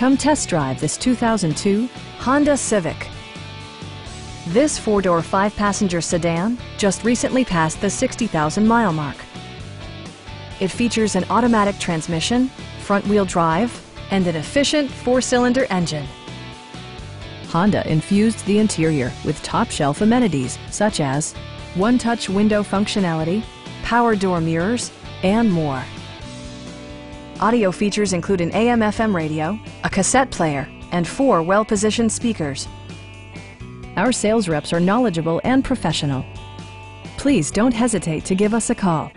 Come test drive this 2002 Honda Civic. This four-door, five-passenger sedan just recently passed the 60,000-mile mark. It features an automatic transmission, front-wheel drive, and an efficient four-cylinder engine. Honda infused the interior with top-shelf amenities such as one-touch window functionality, power door mirrors, and more. Audio features include an AM/FM radio, a cassette player, and four well-positioned speakers. Our sales reps are knowledgeable and professional. Please don't hesitate to give us a call.